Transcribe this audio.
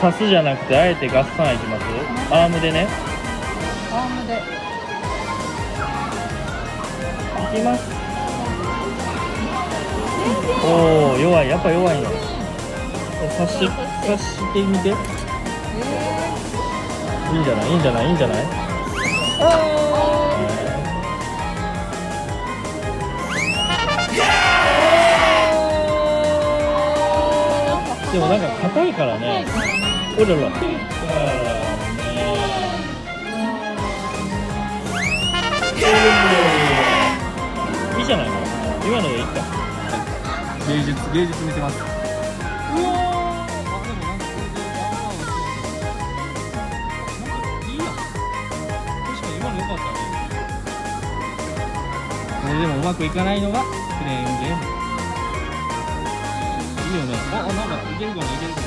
刺すじゃなくてあえてガッサンいきます。アームでね、アームでいきます。おお、弱い、やっぱ弱いな。刺してみて、いいんじゃない、いいんじゃない、いいんじゃない。でもなんか硬いからね。おらら。いいじゃないの。今のでいいか。芸術見せます。これでもうまくいかないのがクレーンゲーム。いいよね。あ、なんかいけるかな、いけるかな、いけるかな。